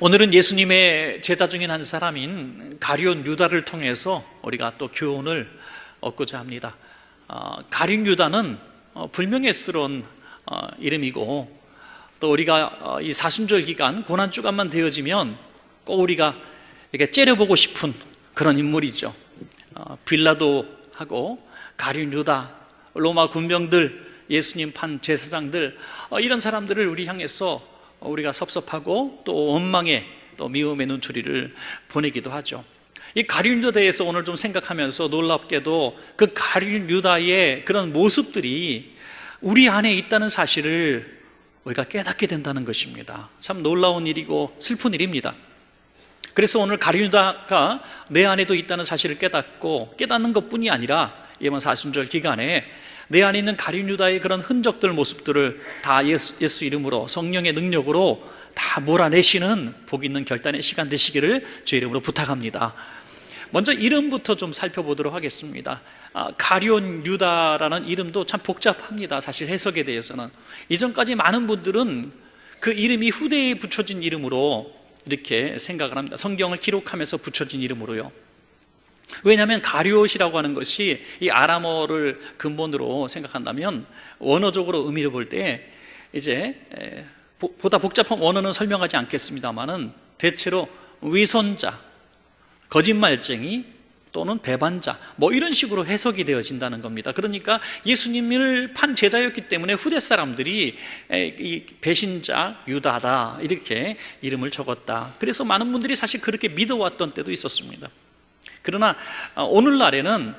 오늘은 예수님의 제자 중인 한 사람인 가룟 유다를 통해서 우리가 또 교훈을 얻고자 합니다. 가룟 유다는 불명예스러운 이름이고, 또 우리가 이 사순절 기간 고난주간만 되어지면 꼭 우리가 이렇게 째려보고 싶은 그런 인물이죠. 빌라도하고 가룟 유다, 로마 군병들, 예수님 판 제사장들, 이런 사람들을 우리 향해서 우리가 섭섭하고 또 원망의 또 미움의 눈초리를 보내기도 하죠. 이 가룟 유다에서 오늘 좀 생각하면서 놀랍게도 그 가룟 유다의 그런 모습들이 우리 안에 있다는 사실을 우리가 깨닫게 된다는 것입니다. 참 놀라운 일이고 슬픈 일입니다. 그래서 오늘 가룟 유다가 내 안에도 있다는 사실을 깨닫고, 깨닫는 것뿐이 아니라 이번 사순절 기간에 내 안에 있는 가룟 유다의 그런 흔적들, 모습들을 다 예수 이름으로, 성령의 능력으로 다 몰아내시는 복 있는 결단의 시간 되시기를 주의 이름으로 부탁합니다. 먼저 이름부터 좀 살펴보도록 하겠습니다. 가룟 유다라는 이름도 참 복잡합니다. 사실 해석에 대해서는 이전까지 많은 분들은 그 이름이 후대에 붙여진 이름으로 이렇게 생각을 합니다. 성경을 기록하면서 붙여진 이름으로요. 왜냐하면 가룟이라고 하는 것이 이 아람어를 근본으로 생각한다면 원어적으로 의미를 볼 때 이제 보다 복잡한 원어는 설명하지 않겠습니다만은 대체로 위선자, 거짓말쟁이 또는 배반자, 뭐 이런 식으로 해석이 되어진다는 겁니다. 그러니까 예수님을 판 제자였기 때문에 후대 사람들이 이 배신자 유다다 이렇게 이름을 적었다. 그래서 많은 분들이 사실 그렇게 믿어왔던 때도 있었습니다. 그러나 오늘날에는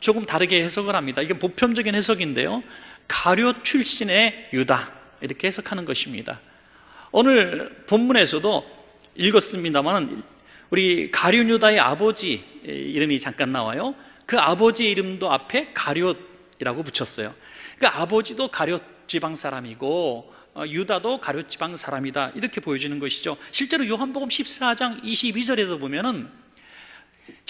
조금 다르게 해석을 합니다. 이게 보편적인 해석인데요, 가룟 출신의 유다 이렇게 해석하는 것입니다. 오늘 본문에서도 읽었습니다만 우리 가룟 유다의 아버지 이름이 잠깐 나와요. 그 아버지 이름도 앞에 가룟이라고 붙였어요. 그러니까 아버지도 가룟 지방 사람이고 유다도 가룟 지방 사람이다 이렇게 보여지는 것이죠. 실제로 요한복음 14장 22절에도 보면은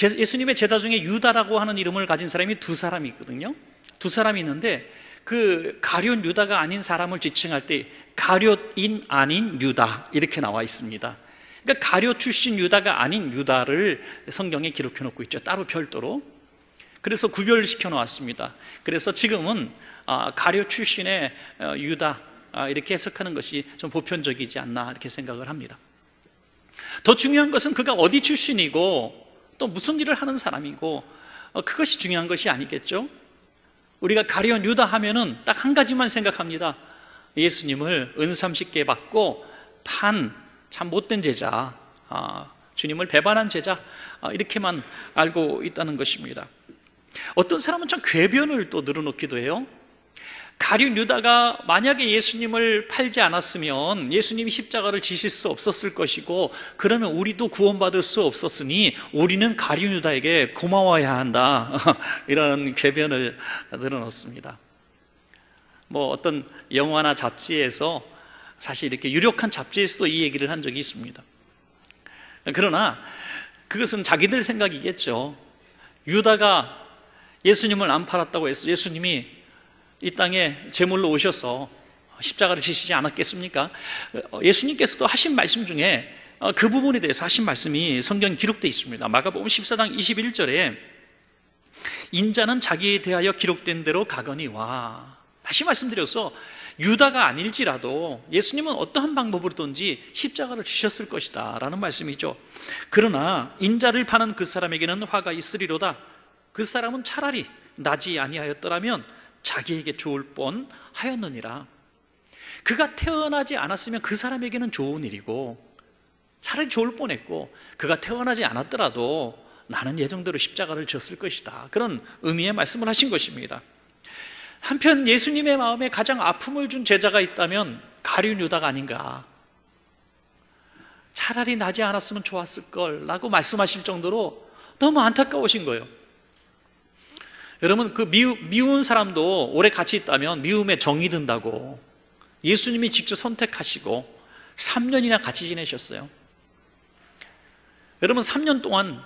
예수님의 제자 중에 유다라고 하는 이름을 가진 사람이 두 사람이 있거든요. 두 사람이 있는데 그 가룟 유다가 아닌 사람을 지칭할 때 가룟인 아닌 유다 이렇게 나와 있습니다. 그러니까 가룟 출신 유다가 아닌 유다를 성경에 기록해 놓고 있죠. 따로 별도로. 그래서 구별시켜 놓았습니다. 그래서 지금은 가룟 출신의 유다 이렇게 해석하는 것이 좀 보편적이지 않나 이렇게 생각을 합니다. 더 중요한 것은 그가 어디 출신이고 또 무슨 일을 하는 사람이고 그것이 중요한 것이 아니겠죠? 우리가 가룟 유다 하면은 딱 한 가지만 생각합니다. 예수님을 은삼십계 받고 판 참 못된 제자, 주님을 배반한 제자, 이렇게만 알고 있다는 것입니다. 어떤 사람은 참 궤변을 또 늘어놓기도 해요. 가룟 유다가 만약에 예수님을 팔지 않았으면 예수님이 십자가를 지실 수 없었을 것이고, 그러면 우리도 구원받을 수 없었으니 우리는 가룟 유다에게 고마워야 한다 이런 궤변을 늘어놓습니다. 뭐 어떤 영화나 잡지에서, 사실 이렇게 유력한 잡지에서도 이 얘기를 한 적이 있습니다. 그러나 그것은 자기들 생각이겠죠. 유다가 예수님을 안 팔았다고 해서 예수님이 이 땅에 제물로 오셔서 십자가를 지시지 않았겠습니까? 예수님께서도 하신 말씀 중에 그 부분에 대해서 하신 말씀이 성경에 기록되어 있습니다. 마가복음 14장 21절에 인자는 자기에 대하여 기록된 대로 가거니와, 다시 말씀드려서 유다가 아닐지라도 예수님은 어떠한 방법으로든지 십자가를 지셨을 것이다 라는 말씀이죠. 그러나 인자를 파는 그 사람에게는 화가 있으리로다. 그 사람은 차라리 나지 아니하였더라면 자기에게 좋을 뻔하였느니라. 그가 태어나지 않았으면 그 사람에게는 좋은 일이고 차라리 좋을 뻔했고, 그가 태어나지 않았더라도 나는 예정대로 십자가를 졌을 것이다, 그런 의미의 말씀을 하신 것입니다. 한편 예수님의 마음에 가장 아픔을 준 제자가 있다면 가룟 유다가 아닌가. 차라리 나지 않았으면 좋았을 걸 라고 말씀하실 정도로 너무 안타까우신 거예요. 여러분, 그 미운 사람도 오래 같이 있다면 미움에 정이 든다고 예수님이 직접 선택하시고 3년이나 같이 지내셨어요. 여러분, 3년 동안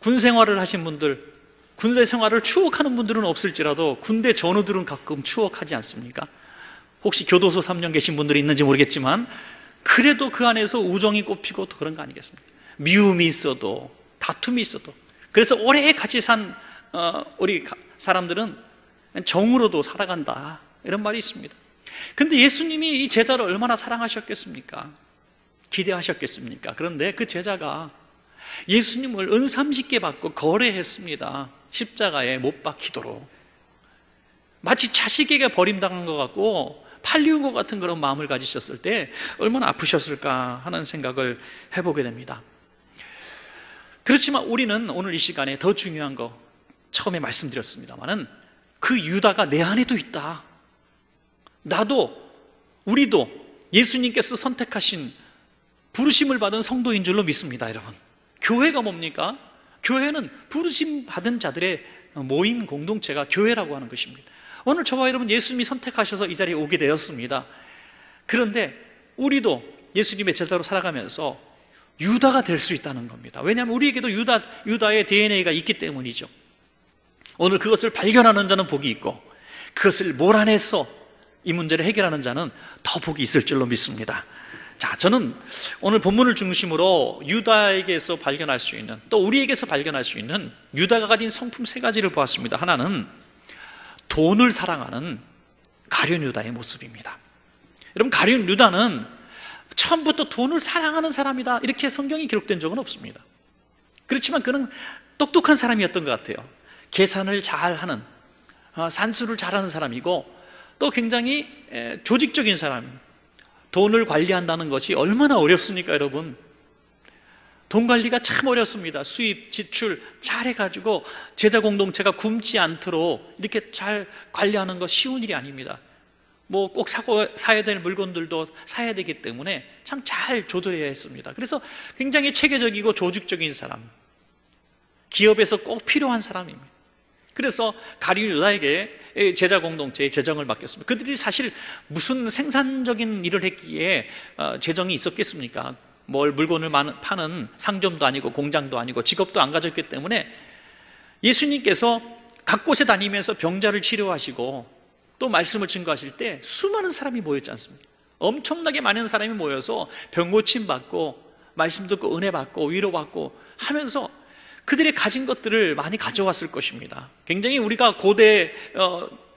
군 생활을 하신 분들, 군대 생활을 추억하는 분들은 없을지라도 군대 전우들은 가끔 추억하지 않습니까? 혹시 교도소 3년 계신 분들이 있는지 모르겠지만 그래도 그 안에서 우정이 꼽히고 또 그런 거 아니겠습니까? 미움이 있어도 다툼이 있어도. 그래서 오래 같이 산 우리 사람들은 정으로도 살아간다, 이런 말이 있습니다. 근데 예수님이 이 제자를 얼마나 사랑하셨겠습니까? 기대하셨겠습니까? 그런데 그 제자가 예수님을 은삼십게 받고 거래했습니다. 십자가에 못 박히도록. 마치 자식에게 버림당한 것 같고 팔리운 것 같은 그런 마음을 가지셨을 때 얼마나 아프셨을까 하는 생각을 해보게 됩니다. 그렇지만 우리는 오늘 이 시간에 더 중요한 거, 처음에 말씀드렸습니다마는 그 유다가 내 안에도 있다. 나도, 우리도 예수님께서 선택하신, 부르심을 받은 성도인 줄로 믿습니다. 여러분, 교회가 뭡니까? 교회는 부르심 받은 자들의 모임, 공동체가 교회라고 하는 것입니다. 오늘 저와 여러분, 예수님이 선택하셔서 이 자리에 오게 되었습니다. 그런데 우리도 예수님의 제자로 살아가면서 유다가 될 수 있다는 겁니다. 왜냐하면 우리에게도 유다의 DNA가 있기 때문이죠. 오늘 그것을 발견하는 자는 복이 있고, 그것을 몰아내서 이 문제를 해결하는 자는 더 복이 있을 줄로 믿습니다. 자, 저는 오늘 본문을 중심으로 유다에게서 발견할 수 있는, 또 우리에게서 발견할 수 있는 유다가 가진 성품 세 가지를 보았습니다. 하나는 돈을 사랑하는 가룟 유다의 모습입니다. 여러분, 가룟 유다는 처음부터 돈을 사랑하는 사람이다, 이렇게 성경이 기록된 적은 없습니다. 그렇지만 그는 똑똑한 사람이었던 것 같아요. 계산을 잘하는, 산수를 잘하는 사람이고, 또 굉장히 조직적인 사람. 돈을 관리한다는 것이 얼마나 어렵습니까, 여러분? 돈 관리가 참 어렵습니다. 수입, 지출 잘 해가지고 제자 공동체가 굶지 않도록 이렇게 잘 관리하는 거 쉬운 일이 아닙니다. 뭐 꼭 사야 될 물건들도 사야 되기 때문에 참 잘 조절해야 했습니다. 그래서 굉장히 체계적이고 조직적인 사람, 기업에서 꼭 필요한 사람입니다. 그래서 가룟 유다에게 제자 공동체의 재정을 맡겼습니다. 그들이 사실 무슨 생산적인 일을 했기에 재정이 있었겠습니까? 뭘 물건을 파는 상점도 아니고 공장도 아니고 직업도 안 가졌기 때문에 예수님께서 각 곳에 다니면서 병자를 치료하시고 또 말씀을 증거하실 때 수많은 사람이 모였지 않습니까? 엄청나게 많은 사람이 모여서 병 고침 받고 말씀 듣고 은혜 받고 위로 받고 하면서 그들이 가진 것들을 많이 가져왔을 것입니다. 굉장히 우리가 고대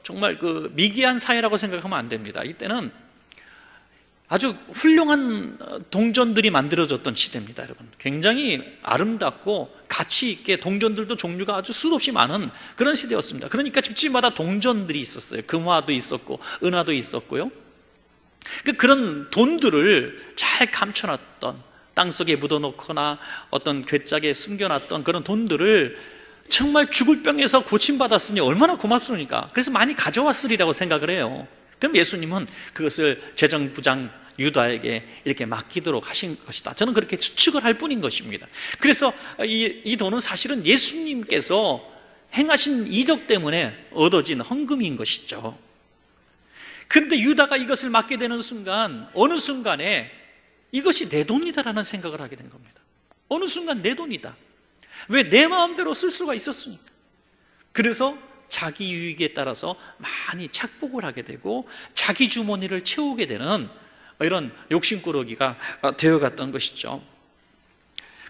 정말 그 미개한 사회라고 생각하면 안 됩니다. 이때는 아주 훌륭한 동전들이 만들어졌던 시대입니다, 여러분. 굉장히 아름답고 가치 있게 동전들도 종류가 아주 수없이 많은 그런 시대였습니다. 그러니까 집집마다 동전들이 있었어요. 금화도 있었고 은화도 있었고요. 그런 돈들을 잘 감춰놨던, 땅속에 묻어놓거나 어떤 괴짝에 숨겨놨던 그런 돈들을 정말 죽을 병에서 고침받았으니 얼마나 고맙습니까? 그래서 많이 가져왔으리라고 생각을 해요. 그럼 예수님은 그것을 재정부장 유다에게 이렇게 맡기도록 하신 것이다. 저는 그렇게 추측을 할 뿐인 것입니다. 그래서 이 돈은 사실은 예수님께서 행하신 이적 때문에 얻어진 헌금인 것이죠. 그런데 유다가 이것을 맡게 되는 순간, 어느 순간에 이것이 내 돈이다라는 생각을 하게 된 겁니다. 어느 순간 내 돈이다. 왜? 내 마음대로 쓸 수가 있었으니까. 그래서 자기 유익에 따라서 많이 착복을 하게 되고 자기 주머니를 채우게 되는 이런 욕심꾸러기가 되어갔던 것이죠.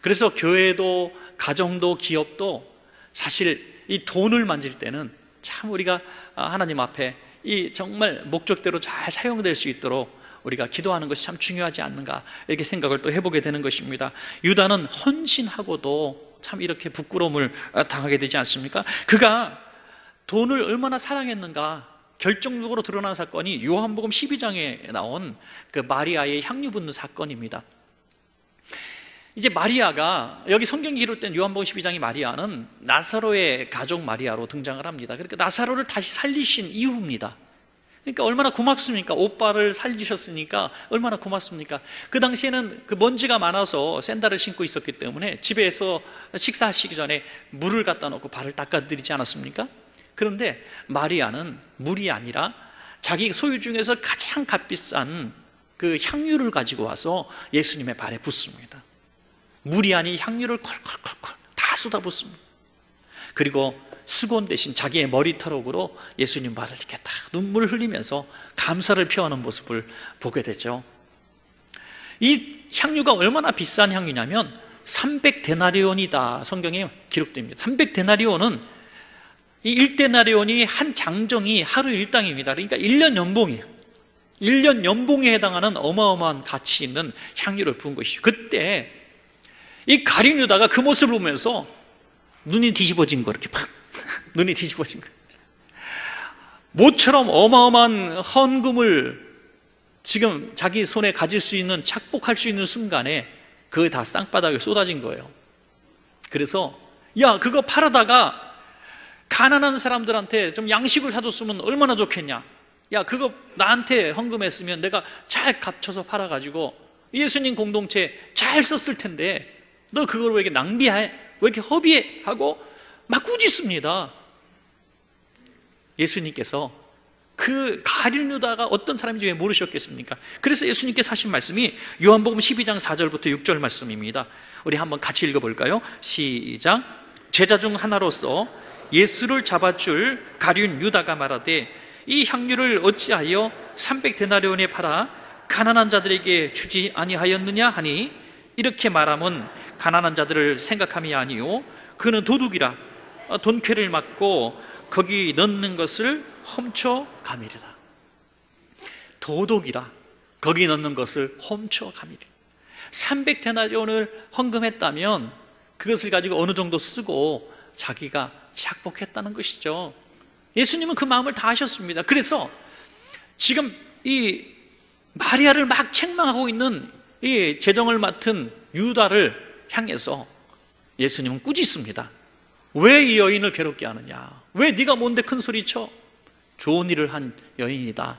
그래서 교회도 가정도 기업도 사실 이 돈을 만질 때는 참 우리가 하나님 앞에 이 정말 목적대로 잘 사용될 수 있도록 우리가 기도하는 것이 참 중요하지 않는가, 이렇게 생각을 또 해보게 되는 것입니다. 유다는 헌신하고도 참 이렇게 부끄러움을 당하게 되지 않습니까? 그가 돈을 얼마나 사랑했는가 결정적으로 드러난 사건이 요한복음 12장에 나온 그 마리아의 향유 붓는 사건입니다. 이제 마리아가, 여기 성경이 기록된 요한복음 12장의 마리아는 나사로의 가족 마리아로 등장을 합니다. 그러니까 나사로를 다시 살리신 이후입니다. 그러니까 얼마나 고맙습니까? 오빠를 살리셨으니까 얼마나 고맙습니까? 그 당시에는 그 먼지가 많아서 샌들을 신고 있었기 때문에 집에서 식사하시기 전에 물을 갖다 놓고 발을 닦아드리지 않았습니까? 그런데 마리아는 물이 아니라 자기 소유 중에서 가장 값비싼 그 향유를 가지고 와서 예수님의 발에 붓습니다. 물이 아닌 향유를 콜콜콜콜 다 쏟아붓습니다. 그리고 수건 대신 자기의 머리털으로 예수님 발을 이렇게 딱 눈물을 흘리면서 감사를 표하는 모습을 보게 되죠. 이 향유가 얼마나 비싼 향유냐면 300데나리온이다 성경에 기록됩니다. 300데나리온은 이 1데나리온이 한 장정이 하루 일당입니다. 그러니까 1년 연봉이에요. 1년 연봉에 해당하는 어마어마한 가치 있는 향유를 부은 것이죠. 그때 이 가룟 유다가 그 모습을 보면서 눈이 뒤집어진 거, 이렇게 팍 눈이 뒤집어진 거. 모처럼 어마어마한 헌금을 지금 자기 손에 가질 수 있는, 착복할 수 있는 순간에 그게 다 땅바닥에 쏟아진 거예요. 그래서 야, 그거 팔아다가 가난한 사람들한테 좀 양식을 사줬으면 얼마나 좋겠냐. 야, 그거 나한테 헌금했으면 내가 잘 갚쳐서 팔아가지고 예수님 공동체에 잘 썼을 텐데 너 그걸 왜 이렇게 낭비해? 왜 이렇게 허비해? 하고 막 꾸짖습니다. 예수님께서 그 가룟 유다가 어떤 사람인지 왜 모르셨겠습니까? 그래서 예수님께서 하신 말씀이 요한복음 12장 4절부터 6절 말씀입니다. 우리 한번 같이 읽어볼까요? 시작! 제자 중 하나로서 예수를 잡아줄 가룟 유다가 말하되 이 향유를 어찌하여 300데나리온에 팔아 가난한 자들에게 주지 아니하였느냐 하니, 이렇게 말함은 가난한 자들을 생각함이 아니요 그는 도둑이라 돈쾌를 막고 거기 넣는 것을 훔쳐가미리라. 도둑이라 거기 넣는 것을 훔쳐가미리라. 300데나리온을 헌금했다면 그것을 가지고 어느 정도 쓰고 자기가 착복했다는 것이죠. 예수님은 그 마음을 다 아셨습니다. 그래서 지금 이 마리아를 막 책망하고 있는 이 재정을 맡은 유다를 향해서 예수님은 꾸짖습니다. 왜 이 여인을 괴롭게 하느냐? 왜 네가 뭔데 큰 소리쳐? 좋은 일을 한 여인이다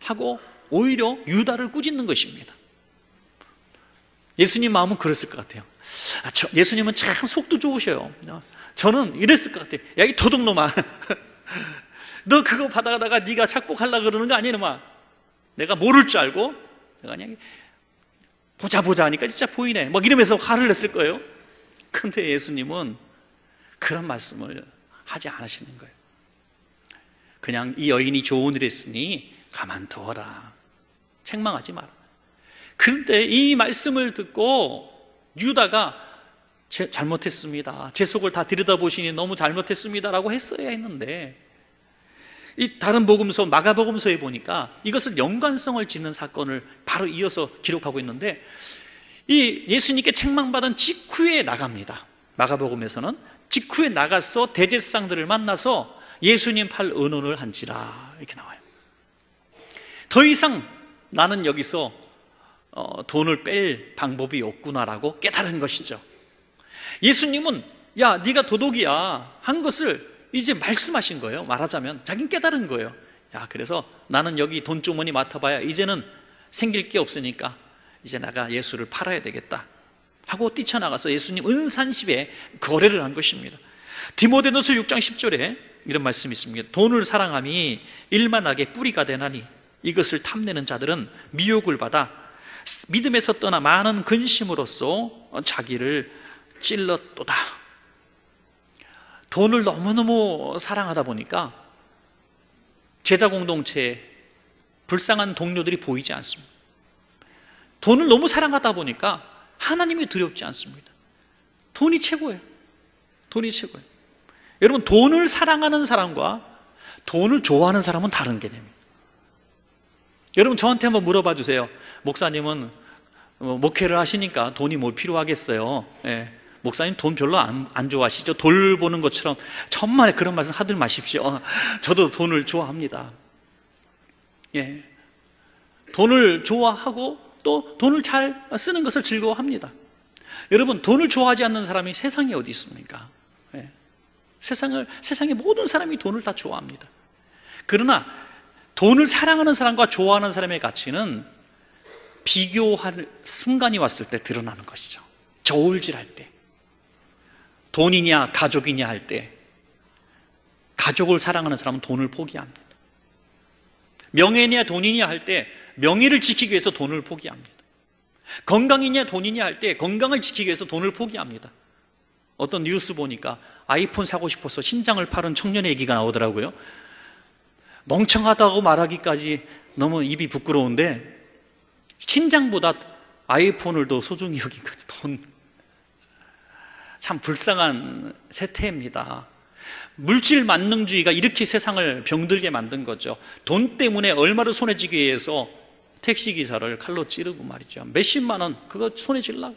하고 오히려 유다를 꾸짖는 것입니다. 예수님 마음은 그랬을 것 같아요. 예수님은 참 속도 좋으셔요. 저는 이랬을 것 같아요. 야, 이 도둑놈아, 너 그거 받아가다가 네가 착복하려고 그러는 거 아니냐? 내가 모를 줄 알고 내가 그냥 보자 하니까 진짜 보이네, 막 이러면서 화를 냈을 거예요. 근데 예수님은 그런 말씀을 하지 않으시는 거예요. 그냥 이 여인이 좋은 일을 했으니 가만두어라, 책망하지 마라. 그런데 이 말씀을 듣고 유다가 잘못했습니다, 제 속을 다 들여다보시니 너무 잘못했습니다 라고 했어야 했는데, 이 다른 복음서 마가복음서에 보니까 이것을 연관성을 짓는 사건을 바로 이어서 기록하고 있는데, 이 예수님께 책망받은 직후에 나갑니다. 마가복음에서는 직후에 나가서 대제사장들을 만나서 예수님 팔 의논을 한지라 이렇게 나와요. 더 이상 나는 여기서 돈을 뺄 방법이 없구나라고 깨달은 것이죠. 예수님은 야, 네가 도둑이야 한 것을 이제 말씀하신 거예요. 말하자면 자기는 깨달은 거예요. 야, 그래서 나는 여기 돈주머니 맡아봐야 이제는 생길 게 없으니까 이제 내가 예수를 팔아야 되겠다 하고 뛰쳐나가서 예수님 은산십에 거래를 한 것입니다. 디모데전서 6장 10절에 이런 말씀이 있습니다. 돈을 사랑함이 일만하게 뿌리가 되나니 이것을 탐내는 자들은 미혹을 받아 믿음에서 떠나 많은 근심으로써 자기를 찔렀도다. 돈을 너무너무 사랑하다 보니까 제자 공동체에 불쌍한 동료들이 보이지 않습니다. 돈을 너무 사랑하다 보니까 하나님이 두렵지 않습니다. 돈이 최고예요. 돈이 최고예요. 여러분, 돈을 사랑하는 사람과 돈을 좋아하는 사람은 다른 개념입니다. 여러분, 저한테 한번 물어봐 주세요. 목사님은 목회를 하시니까 돈이 뭐 필요하겠어요? 예. 목사님 돈 별로 안 좋아하시죠? 돌보는 것처럼 천만에 그런 말씀 하들 마십시오. 저도 돈을 좋아합니다. 예, 돈을 좋아하고 또 돈을 잘 쓰는 것을 즐거워합니다. 여러분, 돈을 좋아하지 않는 사람이 세상에 어디 있습니까? 예, 세상의 모든 사람이 돈을 다 좋아합니다. 그러나 돈을 사랑하는 사람과 좋아하는 사람의 가치는 비교할 순간이 왔을 때 드러나는 것이죠. 저울질할 때, 돈이냐 가족이냐 할 때, 가족을 사랑하는 사람은 돈을 포기합니다. 명예냐 돈이냐 할 때 명예를 지키기 위해서 돈을 포기합니다. 건강이냐 돈이냐 할 때 건강을 지키기 위해서 돈을 포기합니다. 어떤 뉴스 보니까 아이폰 사고 싶어서 신장을 팔은 청년의 얘기가 나오더라고요. 멍청하다고 말하기까지 너무 입이 부끄러운데 심장보다 아이폰을 더 소중히 여기거든. 돈. 참 불쌍한 세태입니다. 물질 만능주의가 이렇게 세상을 병들게 만든 거죠. 돈 때문에 얼마를 손에 쥐기 위해서 택시기사를 칼로 찌르고 말이죠. 몇십만 원 그거 손에 쥐려고.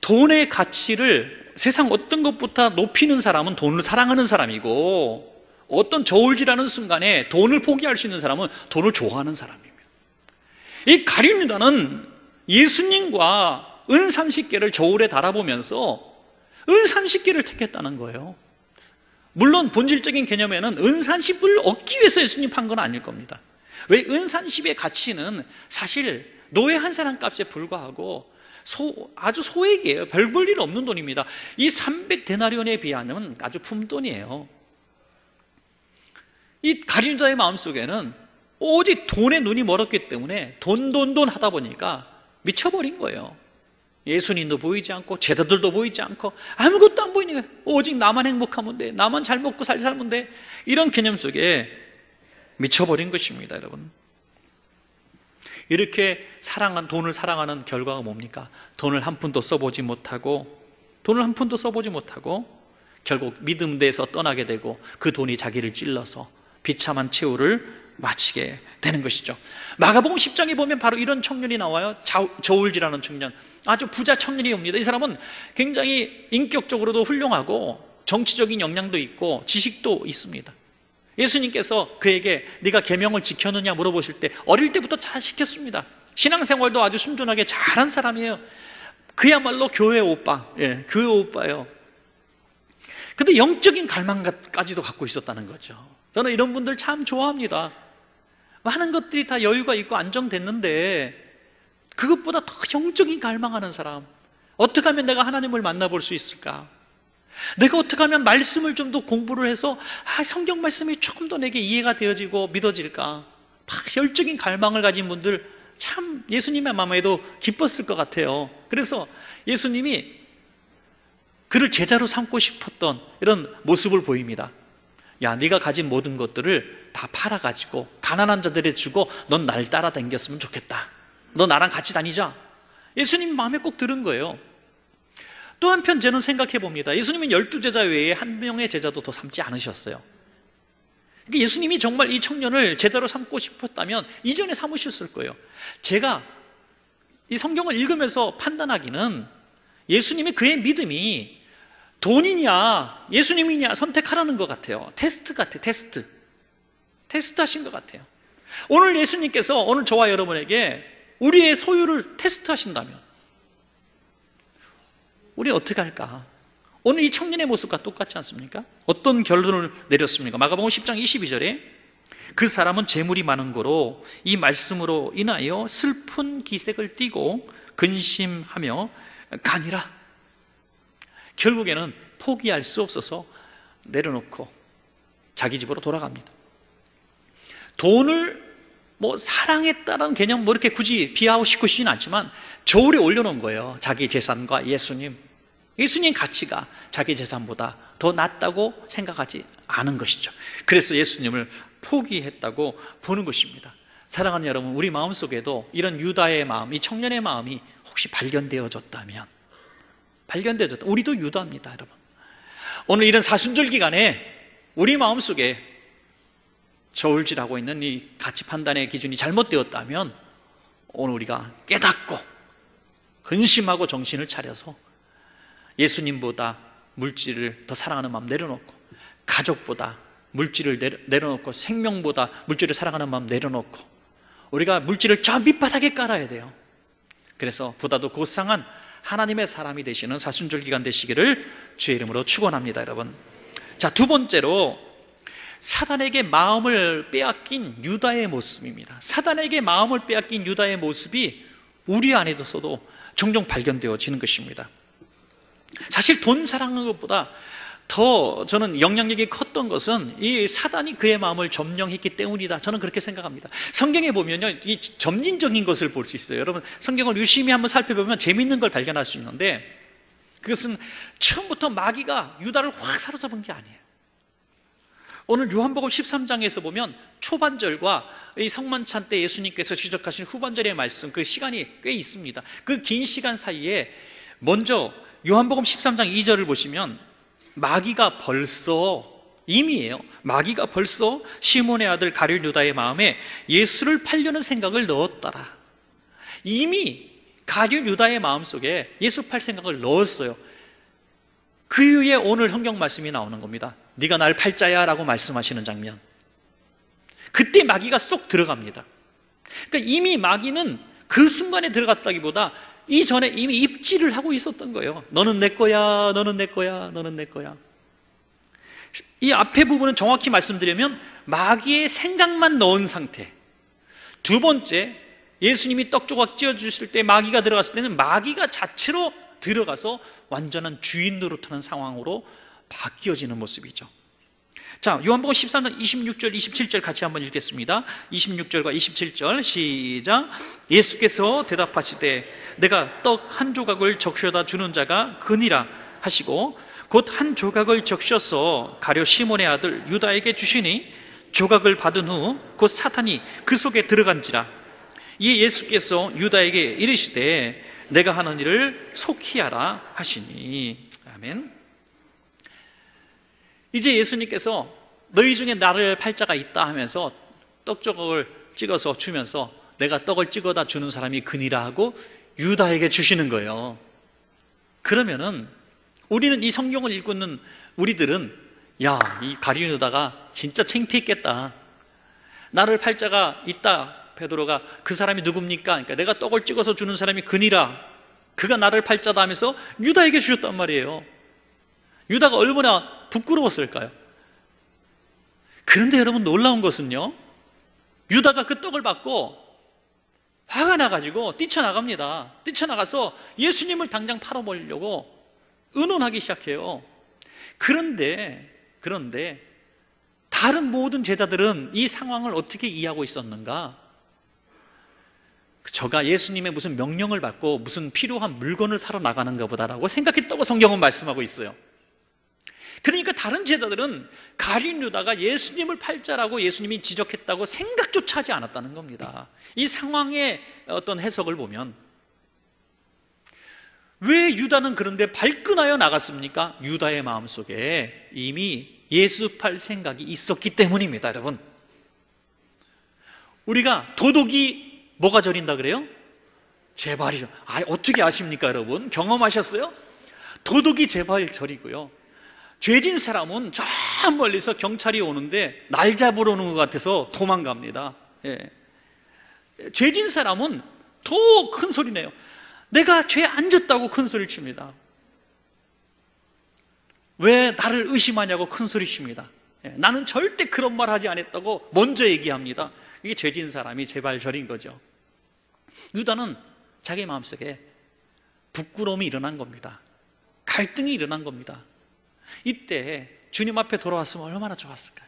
돈의 가치를 세상 어떤 것보다 높이는 사람은 돈을 사랑하는 사람이고, 어떤 저울질하는 순간에 돈을 포기할 수 있는 사람은 돈을 좋아하는 사람입니다. 이 가룟 유다는 예수님과 은 30개를 저울에 달아보면서 은 30개를 택했다는 거예요. 물론 본질적인 개념에는 은 30을 얻기 위해서 예수님 판 건 아닐 겁니다. 왜? 은 30의 가치는 사실 노예 한 사람 값에 불과하고 아주 소액이에요. 별 볼 일 없는 돈입니다. 이 300데나리온에 비하면 아주 푼돈이에요. 이 가룟 유다의 마음속에는 오직 돈에 눈이 멀었기 때문에 돈 하다 보니까 미쳐버린 거예요. 예수님도 보이지 않고 제자들도 보이지 않고 아무것도 안 보이니까 오직 나만 행복하면 돼, 나만 잘 먹고 잘 살면 돼, 이런 개념 속에 미쳐버린 것입니다. 여러분, 이렇게 돈을 사랑하는 결과가 뭡니까? 돈을 한 푼도 써보지 못하고 결국 믿음 대에서 떠나게 되고, 그 돈이 자기를 찔러서 비참한 최후를 마치게 되는 것이죠. 마가복음 10장에 보면 바로 이런 청년이 나와요. 저울질하는 청년, 아주 부자 청년이 옵니다. 이 사람은 굉장히 인격적으로도 훌륭하고 정치적인 역량도 있고 지식도 있습니다. 예수님께서 그에게 네가 계명을 지켰느냐 물어보실 때 어릴 때부터 잘 지켰습니다. 신앙생활도 아주 순전하게 잘한 사람이에요. 그야말로 교회 오빠, 예, 교회 오빠예요. 근데 영적인 갈망까지도 갖고 있었다는 거죠. 저는 이런 분들 참 좋아합니다. 많은 것들이 다 여유가 있고 안정됐는데 그것보다 더 영적인 갈망하는 사람, 어떻게 하면 내가 하나님을 만나볼 수 있을까? 내가 어떻게 하면 말씀을 좀 더 공부를 해서 성경 말씀이 조금 더 내게 이해가 되어지고 믿어질까? 막 열정적인 갈망을 가진 분들 참 예수님의 마음에도 기뻤을 것 같아요. 그래서 예수님이 그를 제자로 삼고 싶었던 이런 모습을 보입니다. 야, 네가 가진 모든 것들을 다 팔아가지고 가난한 자들에 주고 넌 날 따라 다녔으면 좋겠다. 너 나랑 같이 다니자. 예수님 마음에 꼭 들은 거예요. 또 한편 저는 생각해 봅니다. 예수님은 12제자 외에 한 명의 제자도 더 삼지 않으셨어요. 그러니까 예수님이 정말 이 청년을 제자로 삼고 싶었다면 이전에 삼으셨을 거예요. 제가 이 성경을 읽으면서 판단하기는 예수님이 그의 믿음이 돈이냐 예수님이냐 선택하라는 것 같아요. 테스트 같아요. 테스트 하신 것 같아요. 오늘 예수님께서 오늘 저와 여러분에게 우리의 소유를 테스트 하신다면 우리 어떻게 할까? 오늘 이 청년의 모습과 똑같지 않습니까? 어떤 결론을 내렸습니까? 마가복음 10장 22절에 그 사람은 재물이 많은 거로 이 말씀으로 인하여 슬픈 기색을 띠고 근심하며 가니라. 결국에는 포기할 수 없어서 내려놓고 자기 집으로 돌아갑니다. 돈을 사랑했다라는 개념 이렇게 굳이 비하하고 싶지는 않지만 저울에 올려놓은 거예요. 자기 재산과 예수님. 예수님 가치가 자기 재산보다 더 낫다고 생각하지 않은 것이죠. 그래서 예수님을 포기했다고 보는 것입니다. 사랑하는 여러분, 우리 마음속에도 이런 유다의 마음, 이 청년의 마음이 혹시 발견되어졌다면 우리도 유다입니다. 여러분, 오늘 이런 사순절 기간에 우리 마음속에 저울질하고 있는 이 가치 판단의 기준이 잘못되었다면 오늘 우리가 깨닫고 근심하고 정신을 차려서 예수님보다 물질을 더 사랑하는 마음 내려놓고, 가족보다 물질을 내려놓고, 생명보다 물질을 사랑하는 마음 내려놓고, 우리가 물질을 저 밑바닥에 깔아야 돼요. 그래서 보다도 고상한 하나님의 사람이 되시는 사순절 기간 되시기를 주의 이름으로 축원합니다. 여러분, 자, 두 번째로 사단에게 마음을 빼앗긴 유다의 모습입니다. 사단에게 마음을 빼앗긴 유다의 모습이 우리 안에서도 종종 발견되어지는 것입니다. 사실 돈 사랑하는 것보다 더 저는 영향력이 컸던 것은 이 사단이 그의 마음을 점령했기 때문이다. 저는 그렇게 생각합니다. 성경에 보면요, 이 점진적인 것을 볼 수 있어요. 여러분, 성경을 유심히 한번 살펴보면 재미있는 걸 발견할 수 있는데, 그것은 처음부터 마귀가 유다를 확 사로잡은 게 아니에요. 오늘 요한복음 13장에서 보면 초반절과 이 성만찬 때 예수님께서 지적하신 후반절의 말씀, 그 시간이 꽤 있습니다. 그 긴 시간 사이에 먼저 요한복음 13장 2절을 보시면 마귀가 벌써 이미예요. 마귀가 벌써 시몬의 아들 가룟 유다의 마음에 예수를 팔려는 생각을 넣었더라. 이미 가룟 유다의 마음속에 예수 팔 생각을 넣었어요. 그 이후에 오늘 성경 말씀이 나오는 겁니다. 네가 날 팔자야 라고 말씀하시는 장면. 그때 마귀가 쏙 들어갑니다. 그러니까 이미 마귀는 그 순간에 들어갔다기보다 이전에 이미 입질을 하고 있었던 거예요. 너는 내 거야, 너는 내 거야, 너는 내 거야. 이 앞에 부분은 정확히 말씀드리면 마귀의 생각만 넣은 상태. 두 번째, 예수님이 떡 조각 찧어주실 때 마귀가 들어갔을 때는 마귀가 자체로 들어가서 완전한 주인 노릇하는 상황으로 바뀌어지는 모습이죠. 자, 요한복음 13장 26절, 27절 같이 한번 읽겠습니다. 26절과 27절 시작. 예수께서 대답하시되 내가 떡 한 조각을 적셔다 주는 자가 그니라 하시고 곧 한 조각을 적셔서 가룟 시몬의 아들 유다에게 주시니 조각을 받은 후 곧 사탄이 그 속에 들어간지라. 이에 예수께서 유다에게 이르시되 내가 하는 일을 속히 하라 하시니. 아멘. 이제 예수님께서 너희 중에 나를 팔 자가 있다 하면서 떡 조각을 찍어서 주면서 내가 떡을 찍어다 주는 사람이 그니라 하고 유다에게 주시는 거예요. 그러면은 우리는 이 성경을 읽는 우리들은 야, 이 가룟 유다가 진짜 창피했겠다. 나를 팔 자가 있다. 베드로가 그 사람이 누굽니까? 그러니까 내가 떡을 찍어서 주는 사람이 그니라. 그가 나를 팔 자다 하면서 유다에게 주셨단 말이에요. 유다가 얼마나 부끄러웠을까요? 그런데 여러분 놀라운 것은요, 유다가 그 떡을 받고 화가 나가지고 뛰쳐나갑니다. 뛰쳐나가서 예수님을 당장 팔아버리려고 의논하기 시작해요. 그런데 다른 모든 제자들은 이 상황을 어떻게 이해하고 있었는가? 저가 예수님의 무슨 명령을 받고 무슨 필요한 물건을 사러 나가는가 보다라고 생각했다고 성경은 말씀하고 있어요. 그러니까 다른 제자들은 가룟 유다가 예수님을 팔자라고 예수님이 지적했다고 생각조차 하지 않았다는 겁니다. 이 상황의 어떤 해석을 보면 왜 유다는 그런데 발끈하여 나갔습니까? 유다의 마음속에 이미 예수 팔 생각이 있었기 때문입니다. 여러분, 우리가 도둑이 뭐가 저린다 그래요? 제 발이죠. 아, 어떻게 아십니까? 여러분 경험하셨어요? 도둑이 제 발 저리고요, 죄진 사람은 저 멀리서 경찰이 오는데 날 잡으러 오는 것 같아서 도망갑니다. 예. 죄진 사람은 더 큰 소리 내요. 내가 죄 안 졌다고 큰 소리 칩니다. 왜 나를 의심하냐고 큰 소리 칩니다. 예. 나는 절대 그런 말 하지 않았다고 먼저 얘기합니다. 이게 죄진 사람이 제발 저린 거죠. 유다는 자기 마음속에 부끄러움이 일어난 겁니다. 갈등이 일어난 겁니다. 이때 주님 앞에 돌아왔으면 얼마나 좋았을까요?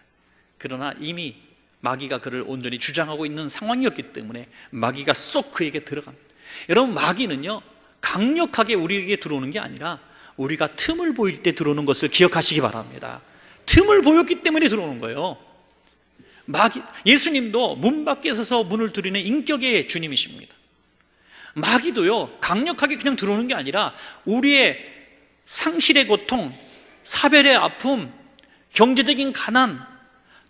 그러나 이미 마귀가 그를 온전히 주장하고 있는 상황이었기 때문에 마귀가 쏙 그에게 들어갑니다. 여러분, 마귀는요 강력하게 우리에게 들어오는 게 아니라 우리가 틈을 보일 때 들어오는 것을 기억하시기 바랍니다. 틈을 보였기 때문에 들어오는 거예요. 예수님도 문 밖에 서서 문을 두드리는 인격의 주님이십니다. 마귀도요 강력하게 그냥 들어오는 게 아니라 우리의 상실의 고통, 사별의 아픔, 경제적인 가난,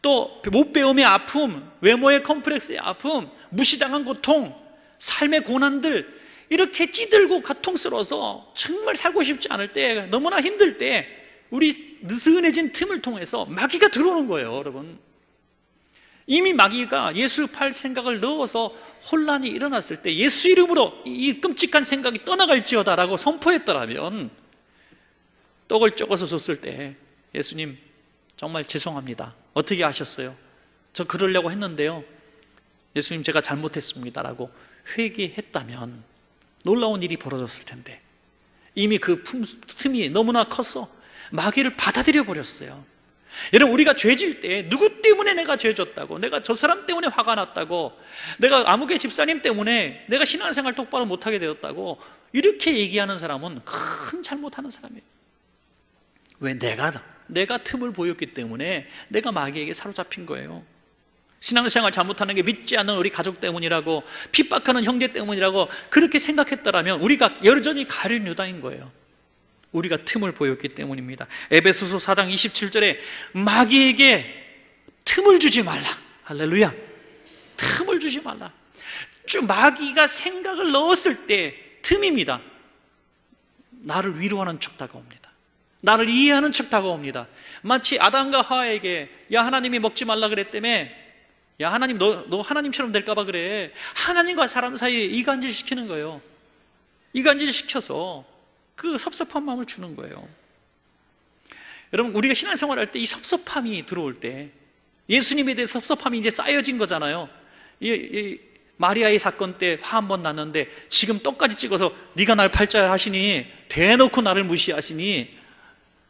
또 못 배움의 아픔, 외모의 컴플렉스의 아픔, 무시당한 고통, 삶의 고난들, 이렇게 찌들고 고통스러워서 정말 살고 싶지 않을 때, 너무나 힘들 때 우리 느슨해진 틈을 통해서 마귀가 들어오는 거예요. 여러분, 이미 마귀가 예수 팔 생각을 넣어서 혼란이 일어났을 때 예수 이름으로 이 끔찍한 생각이 떠나갈지어다라고 선포했더라면, 떡을 적어서 줬을 때 예수님 정말 죄송합니다. 어떻게 아셨어요? 저 그러려고 했는데요, 예수님 제가 잘못했습니다라고 회개했다면 놀라운 일이 벌어졌을 텐데 이미 그 틈이 너무나 커서 마귀를 받아들여 버렸어요. 여러분, 우리가 죄질 때 누구 때문에 내가 죄졌다고, 내가 저 사람 때문에 화가 났다고, 내가 아무개 집사님 때문에 내가 신앙생활 똑바로 못하게 되었다고 이렇게 얘기하는 사람은 큰 잘못하는 사람이에요. 왜 내가 내가 틈을 보였기 때문에 내가 마귀에게 사로잡힌 거예요. 신앙생활 잘못하는 게 믿지 않는 우리 가족 때문이라고, 핍박하는 형제 때문이라고 그렇게 생각했다라면 우리가 여전히 가룟 유다인 거예요. 우리가 틈을 보였기 때문입니다. 에베소서 4장 27절에 마귀에게 틈을 주지 말라. 할렐루야. 틈을 주지 말라. 마귀가 생각을 넣었을 때 틈입니다. 나를 위로하는 척 다가옵니다. 나를 이해하는 척 다가옵니다. 마치 아담과 하와에게 야 하나님이 먹지 말라 그랬다며, 야 하나님 너 하나님처럼 될까 봐 그래. 하나님과 사람 사이에 이간질 시키는 거예요. 이간질 시켜서 그 섭섭한 마음을 주는 거예요. 여러분, 우리가 신앙생활 할 때 이 섭섭함이 들어올 때, 예수님에 대해 섭섭함이 이제 쌓여진 거잖아요. 마리아의 사건 때 화 한 번 났는데 지금 떡까지 찍어서 네가 날 팔자 하시니, 대놓고 나를 무시하시니,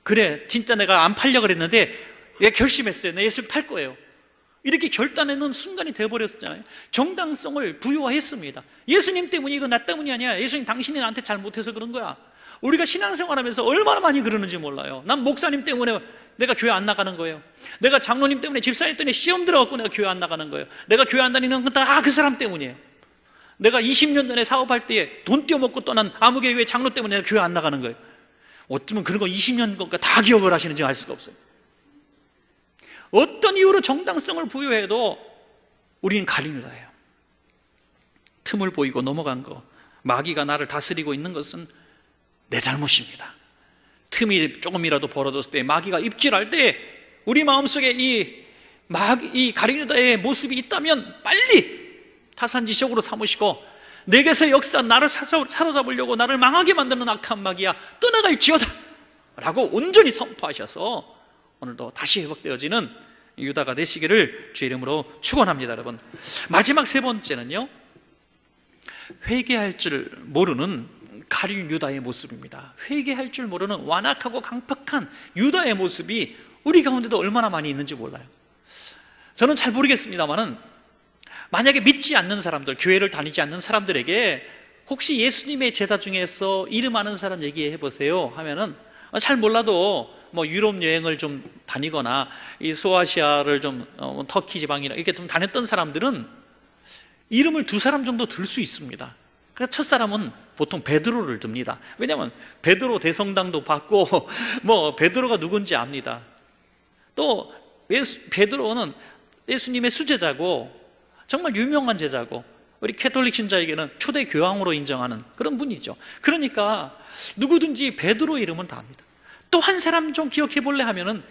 그래 진짜 내가 안 팔려 그랬는데 내가 결심했어요. 내 예수를 팔 거예요. 이렇게 결단해놓은 순간이 되어버렸잖아요. 정당성을 부여했습니다. 예수님 때문에, 이거 나 때문이 아니야. 예수님 당신이 나한테 잘못해서 그런 거야. 우리가 신앙생활하면서 얼마나 많이 그러는지 몰라요. 난 목사님 때문에 내가 교회 안 나가는 거예요. 내가 장로님 때문에, 집사님 때문에 시험 들어갖고 내가 교회 안 나가는 거예요. 내가 교회 안 다니는 건 다 그 사람 때문이에요. 내가 20년 전에 사업할 때 돈 떼어먹고 떠난 아무개교회 장로 때문에 내가 교회 안 나가는 거예요. 어쩌면 그런 거 20년 건가 다 기억을 하시는지 알 수가 없어요. 어떤 이유로 정당성을 부여해도 우리는 가룟 유다예요. 틈을 보이고 넘어간 거, 마귀가 나를 다스리고 있는 것은 내 잘못입니다. 틈이 조금이라도 벌어졌을 때, 마귀가 입질할 때 우리 마음속에 이 가룟 유다의 모습이 있다면 빨리 타산지석으로 삼으시고, 내게서 역사 나를 사로잡으려고 나를 망하게 만드는 악한 마귀야 떠나갈지어다 라고 온전히 선포하셔서 오늘도 다시 회복되어지는 유다가 되시기를 주의 이름으로 축원합니다. 여러분, 마지막 세 번째는요, 회개할 줄 모르는 가룟 유다의 모습입니다. 회개할 줄 모르는 완악하고 강팍한 유다의 모습이 우리 가운데도 얼마나 많이 있는지 몰라요. 저는 잘 모르겠습니다만은, 만약에 믿지 않는 사람들, 교회를 다니지 않는 사람들에게 혹시 예수님의 제자 중에서 이름 아는 사람 얘기해 보세요 하면은, 잘 몰라도 뭐 유럽 여행을 좀 다니거나 이 소아시아를 좀 터키 지방이나 이렇게 좀 다녔던 사람들은 이름을 두 사람 정도 들 수 있습니다. 그러니까 첫 사람은 보통 베드로를 듭니다. 왜냐하면 베드로 대성당도 받고 뭐 베드로가 누군지 압니다. 또 베드로는 예수님의 수제자고 정말 유명한 제자고, 우리 캐톨릭 신자에게는 초대 교황으로 인정하는 그런 분이죠. 그러니까 누구든지 베드로 이름은 다 압니다. 또 한 사람 좀 기억해 볼래 하면은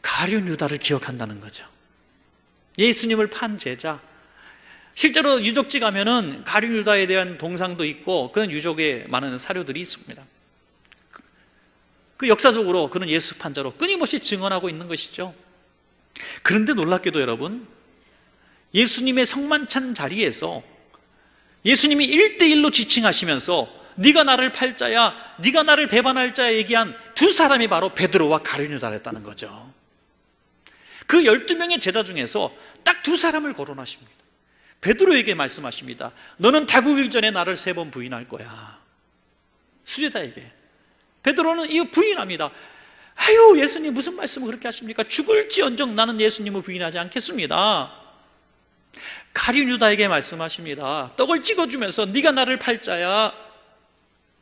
가룟 유다를 기억한다는 거죠. 예수님을 판 제자. 실제로 유적지 가면은 가룟 유다에 대한 동상도 있고 그런 유적에 많은 사료들이 있습니다. 그 역사적으로 그는 예수 판자로 끊임없이 증언하고 있는 것이죠. 그런데 놀랍게도 여러분, 예수님의 성만찬 자리에서 예수님이 1:1로 지칭하시면서 네가 나를 팔자야, 네가 나를 배반할 자야 얘기한 두 사람이 바로 베드로와 가룟 유다였다는 거죠. 그 12명의 제자 중에서 딱 두 사람을 거론하십니다. 베드로에게 말씀하십니다. 너는 다구길 전에 나를 3번 부인할 거야. 수제자에게. 베드로는 이거 부인합니다. 아유, 예수님 무슨 말씀을 그렇게 하십니까? 죽을지언정 나는 예수님을 부인하지 않겠습니다. 가룟 유다에게 말씀하십니다. 떡을 찍어주면서 네가 나를 팔자야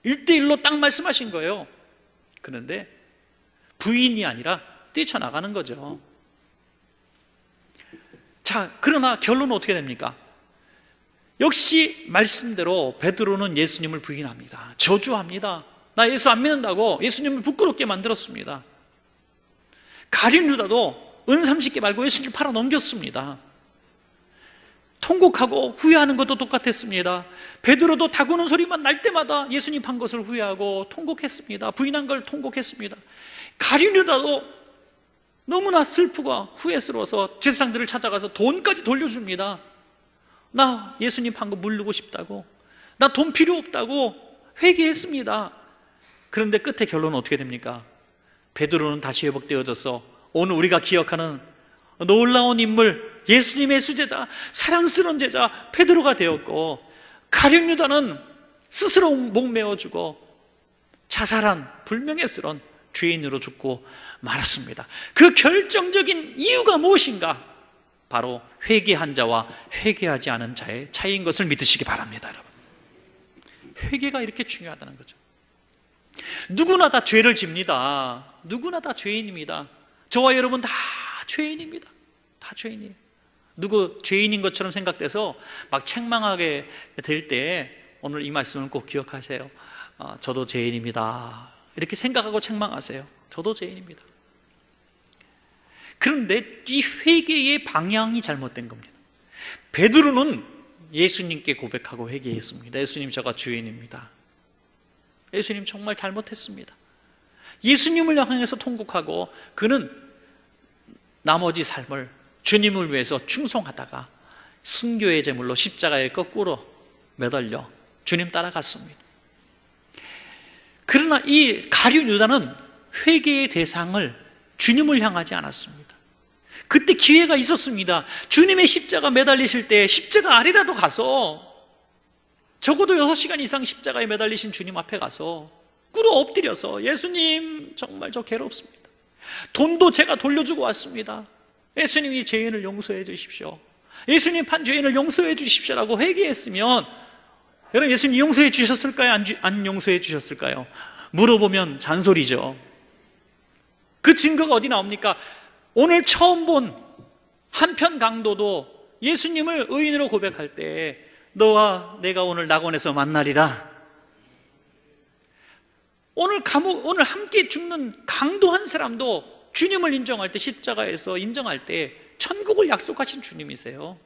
1:1로 딱 말씀하신 거예요. 그런데 부인이 아니라 뛰쳐나가는 거죠. 자, 그러나 결론은 어떻게 됩니까? 역시 말씀대로 베드로는 예수님을 부인합니다. 저주합니다. 나 예수 안 믿는다고 예수님을 부끄럽게 만들었습니다. 가룟 유다도 은삼십계 말고 예수님을 팔아 넘겼습니다. 통곡하고 후회하는 것도 똑같았습니다. 베드로도 다구는 소리만 날 때마다 예수님 판 것을 후회하고 통곡했습니다. 부인한 걸 통곡했습니다. 가룟 유다도 너무나 슬프고 후회스러워서 제사장들을 찾아가서 돈까지 돌려줍니다. 나 예수님 판 거 물르고 싶다고, 나 돈 필요 없다고 회개했습니다. 그런데 끝에 결론은 어떻게 됩니까? 베드로는 다시 회복되어져서 오늘 우리가 기억하는 놀라운 인물, 예수님의 수제자, 사랑스러운 제자 베드로가 되었고, 가룟 유다는 스스로 목매어주고 자살한 불명예스러운 죄인으로 죽고 말았습니다. 그 결정적인 이유가 무엇인가? 바로 회개한 자와 회개하지 않은 자의 차이인 것을 믿으시기 바랍니다, 여러분. 회개가 이렇게 중요하다는 거죠. 누구나 다 죄를 집니다. 누구나 다 죄인입니다. 저와 여러분 다 죄인입니다. 다 죄인이에요. 누구 죄인인 것처럼 생각돼서 막 책망하게 될 때 오늘 이 말씀을 꼭 기억하세요. 저도 죄인입니다. 이렇게 생각하고 책망하세요. 저도 죄인입니다. 그런데 이 회개의 방향이 잘못된 겁니다. 베드로는 예수님께 고백하고 회개했습니다. 예수님, 제가 죄인입니다. 예수님, 정말 잘못했습니다. 예수님을 향해서 통곡하고 그는 나머지 삶을 주님을 위해서 충성하다가 순교의 제물로 십자가에 거꾸로 매달려 주님 따라갔습니다. 그러나 이 가룟 유다는 회개의 대상을 주님을 향하지 않았습니다. 그때 기회가 있었습니다. 주님의 십자가 매달리실 때 십자가 아래라도 가서, 적어도 6시간 이상 십자가에 매달리신 주님 앞에 가서 꿇어 엎드려서, 예수님, 정말 저 괴롭습니다. 돈도 제가 돌려주고 왔습니다. 예수님, 이 죄인을 용서해 주십시오. 예수님, 판 죄인을 용서해 주십시오라고 회개했으면, 여러분, 예수님 용서해 주셨을까요? 안 용서해 주셨을까요? 물어보면 잔소리죠. 그 증거가 어디 나옵니까? 오늘 처음 본 한 편 강도도 예수님을 의인으로 고백할 때, 너와 내가 오늘 낙원에서 만나리라. 오늘 함께 죽는 강도 한 사람도 주님을 인정할 때, 십자가에서 인정할 때 천국을 약속하신 주님이세요.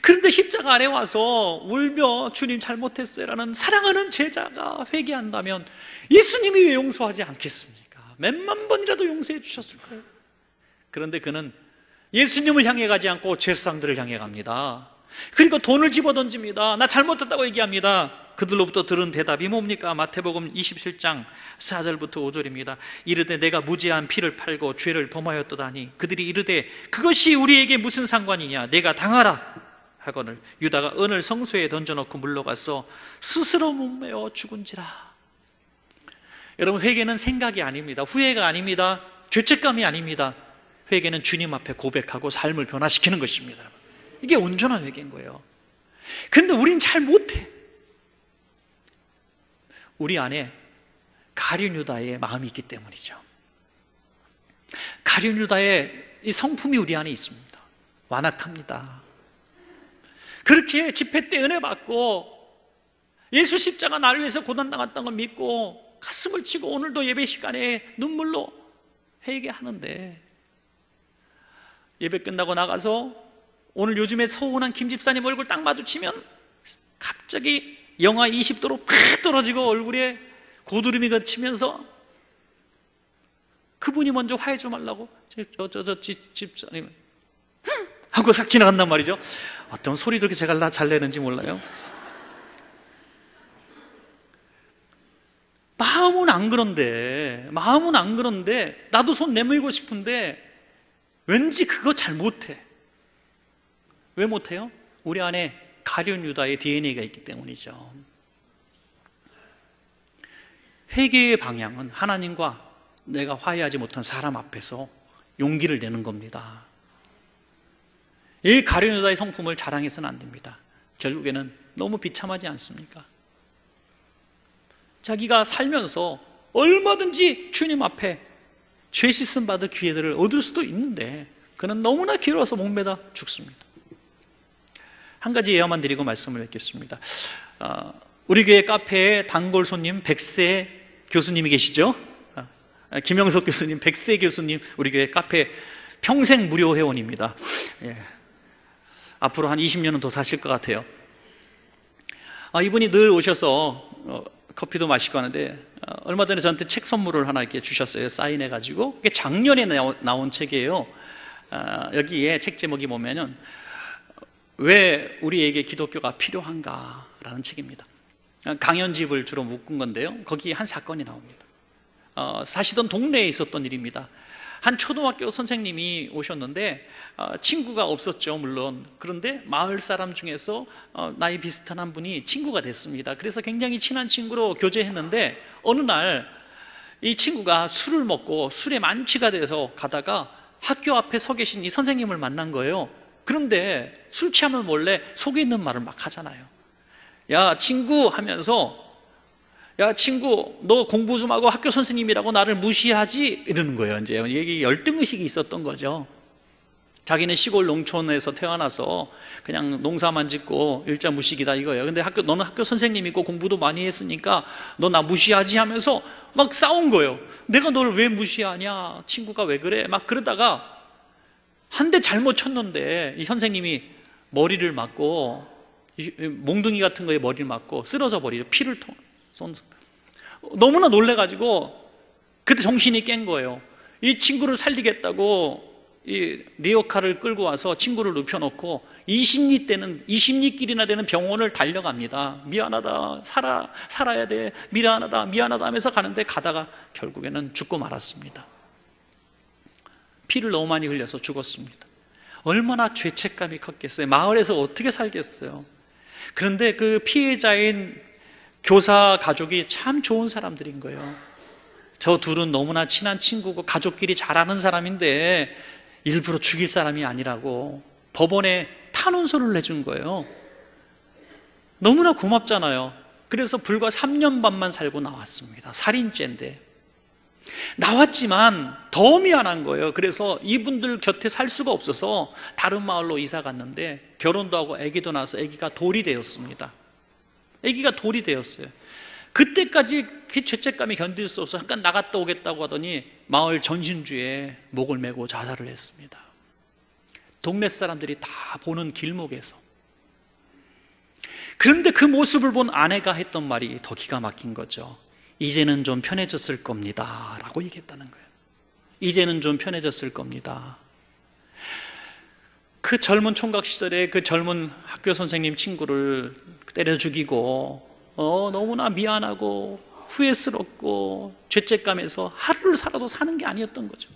그런데 십자가 아래 와서 울며 주님 잘못했어요라는 사랑하는 제자가 회개한다면 예수님이 왜 용서하지 않겠습니까? 몇만 번이라도 용서해 주셨을까요? 그런데 그는 예수님을 향해 가지 않고 죄사람들을 향해 갑니다. 그리고 돈을 집어던집니다. 나 잘못했다고 얘기합니다. 그들로부터 들은 대답이 뭡니까? 마태복음 27장 4절부터 5절입니다. 이르되 내가 무죄한 피를 팔고 죄를 범하였도다니, 그들이 이르되 그것이 우리에게 무슨 상관이냐, 내가 당하라 하거늘, 유다가 은을 성소에 던져놓고 물러가서 스스로 몸매어 죽은지라. 여러분, 회개는 생각이 아닙니다. 후회가 아닙니다. 죄책감이 아닙니다. 회개는 주님 앞에 고백하고 삶을 변화시키는 것입니다. 이게 온전한 회개인 거예요. 그런데 우린 잘 못해. 우리 안에 가룟 유다의 마음이 있기 때문이죠. 가룟 유다의 이 성품이 우리 안에 있습니다. 완악합니다. 그렇게 집회 때 은혜 받고 예수 십자가 나를 위해서 고난당했던 걸 믿고 가슴을 치고 오늘도 예배 시간에 눈물로 회개하는데, 예배 끝나고 나가서 오늘 요즘에 서운한 김 집사님 얼굴 딱 마주치면 갑자기 영하 20도로 팍 떨어지고 얼굴에 고드름이 걷히면서 그분이 먼저 화해 좀 하려고 집사님 하고 싹 지나간단 말이죠. 어떤 소리도 이렇게 제가 잘 내는지 몰라요. 마음은 안 그런데 나도 손 내밀고 싶은데 왠지 그거 잘 못해. 왜 못해요? 우리 안에 가룟 유다의 DNA가 있기 때문이죠. 회개의 방향은 하나님과 내가 화해하지 못한 사람 앞에서 용기를 내는 겁니다. 이 가룟 유다의 성품을 자랑해서는 안 됩니다. 결국에는 너무 비참하지 않습니까? 자기가 살면서 얼마든지 주님 앞에 죄 씻음 받을 기회들을 얻을 수도 있는데 그는 너무나 괴로워서 목매다 죽습니다. 한 가지 예화만 드리고 말씀을 맺겠습니다. 우리 교회 카페에 단골 손님 백세 교수님이 계시죠? 김영석 교수님, 백세 교수님, 우리 교회 카페 평생 무료 회원입니다. 예. 앞으로 한 20년은 더 사실 것 같아요. 이분이 늘 오셔서 커피도 마시고 하는데, 얼마 전에 저한테 책 선물을 하나 이렇게 주셨어요. 사인해가지고. 이게 작년에 나온 책이에요. 여기에 책 제목이 보면은, 왜 우리에게 기독교가 필요한가라는 책입니다. 강연집을 주로 묶은 건데요. 거기에 한 사건이 나옵니다. 사시던 동네에 있었던 일입니다. 한 초등학교 선생님이 오셨는데 친구가 없었죠, 물론. 그런데 마을 사람 중에서 나이 비슷한 한 분이 친구가 됐습니다. 그래서 굉장히 친한 친구로 교제했는데 어느 날 이 친구가 술을 먹고 술에 만취가 돼서 가다가 학교 앞에 서 계신 이 선생님을 만난 거예요. 그런데 술 취하면 원래 속에 있는 말을 막 하잖아요. 야 친구 하면서, 야 친구 너 공부 좀 하고 학교 선생님이라고 나를 무시하지? 이러는 거예요. 이제 이게 열등의식이 있었던 거죠. 자기는 시골 농촌에서 태어나서 그냥 농사만 짓고 일자 무식이다 이거예요. 근데 너는 학교 선생님이고 공부도 많이 했으니까 너 나 무시하지? 하면서 막 싸운 거예요. 내가 널 왜 무시하냐? 친구가 왜 그래? 막 그러다가 한 대 잘못 쳤는데 이 선생님이 머리를 맞고 몽둥이 같은 거에 머리를 맞고 쓰러져 버리죠. 피를 너무나 놀래가지고 그때 정신이 깬 거예요. 이 친구를 살리겠다고 이 리어카를 끌고 와서 친구를 눕혀놓고 20리끼리나 되는 병원을 달려갑니다. 미안하다, 살아야 돼, 미안하다 하면서 가는데 가다가 결국에는 죽고 말았습니다. 피를 너무 많이 흘려서 죽었습니다. 얼마나 죄책감이 컸겠어요. 마을에서 어떻게 살겠어요. 그런데 그 피해자인 교사 가족이 참 좋은 사람들인 거예요. 저 둘은 너무나 친한 친구고 가족끼리 잘 아는 사람인데 일부러 죽일 사람이 아니라고 법원에 탄원서를 내준 거예요. 너무나 고맙잖아요. 그래서 불과 3년 반만 살고 나왔습니다. 살인죄인데. 나왔지만 더 미안한 거예요. 그래서 이분들 곁에 살 수가 없어서 다른 마을로 이사 갔는데 결혼도 하고 아기도 낳아서 아기가 돌이 되었습니다. 아기가 돌이 되었어요. 그때까지 그 죄책감이 견딜 수 없어 잠깐 나갔다 오겠다고 하더니 마을 전신주에 목을 메고 자살을 했습니다. 동네 사람들이 다 보는 길목에서. 그런데 그 모습을 본 아내가 했던 말이 더 기가 막힌 거죠. 이제는 좀 편해졌을 겁니다 라고 얘기했다는 거예요. 이제는 좀 편해졌을 겁니다. 그 젊은 총각 시절에 그 젊은 학교 선생님 친구를 때려 죽이고 너무나 미안하고 후회스럽고 죄책감에서 하루를 살아도 사는 게 아니었던 거죠.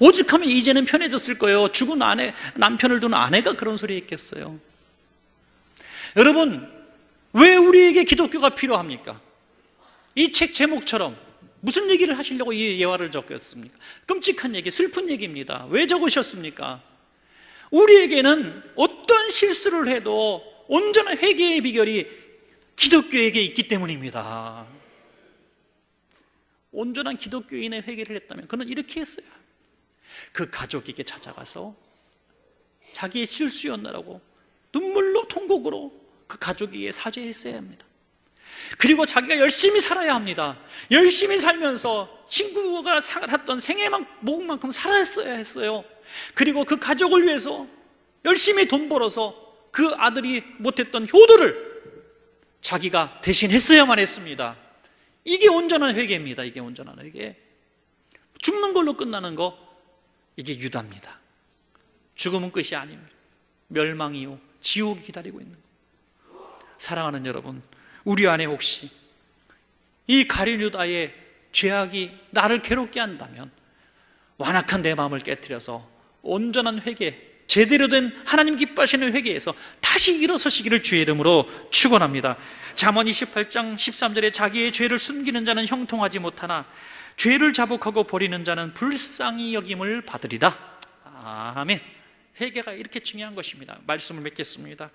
오죽하면 이제는 편해졌을 거예요. 죽은 남편을 둔 아내가 그런 소리 했겠어요. 여러분, 왜 우리에게 기독교가 필요합니까? 이 책 제목처럼 무슨 얘기를 하시려고 이 예화를 적었습니까? 끔찍한 얘기, 슬픈 얘기입니다. 왜 적으셨습니까? 우리에게는 어떤 실수를 해도 온전한 회개의 비결이 기독교에게 있기 때문입니다. 온전한 기독교인의 회개를 했다면 그는 이렇게 했어요. 그 가족에게 찾아가서 자기의 실수였나라고 눈물로 통곡으로 그 가족에게 사죄했어야 합니다. 그리고 자기가 열심히 살아야 합니다. 열심히 살면서 친구가 살았던 생애만 목만큼 살았어야 했어요. 그리고 그 가족을 위해서 열심히 돈 벌어서 그 아들이 못했던 효도를 자기가 대신 했어야만 했습니다. 이게 온전한 회개입니다. 이게 온전한 회개. 죽는 걸로 끝나는 거, 이게 유다입니다. 죽음은 끝이 아닙니다. 멸망이요, 지옥이 기다리고 있는 거. 사랑하는 여러분, 우리 안에 혹시 이 가룟 유다의 죄악이 나를 괴롭게 한다면 완악한 내 마음을 깨트려서 온전한 회개, 제대로 된 하나님 기뻐하시는 회개에서 다시 일어서시기를 주의 이름으로 축원합니다. 잠언 28장 13절에 자기의 죄를 숨기는 자는 형통하지 못하나 죄를 자복하고 버리는 자는 불쌍히 여김을 받으리라. 아멘. 회개가 이렇게 중요한 것입니다. 말씀을 맺겠습니다.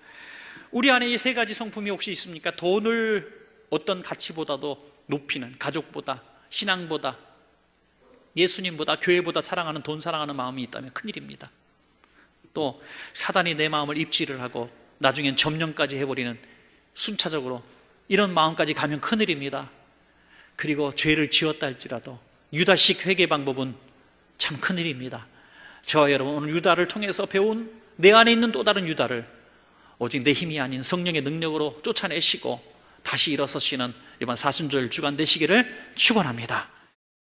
우리 안에 이 세 가지 성품이 혹시 있습니까? 돈을 어떤 가치보다도 높이는, 가족보다, 신앙보다, 예수님보다, 교회보다 사랑하는, 돈 사랑하는 마음이 있다면 큰일입니다. 또 사단이 내 마음을 입지를 하고 나중엔 점령까지 해버리는, 순차적으로 이런 마음까지 가면 큰일입니다. 그리고 죄를 지었다 할지라도 유다식 회개 방법은 참 큰일입니다. 저와 여러분, 오늘 유다를 통해서 배운 내 안에 있는 또 다른 유다를 오직 내 힘이 아닌 성령의 능력으로 쫓아내시고 다시 일어서시는 이번 사순절 주간 되시기를 축원합니다.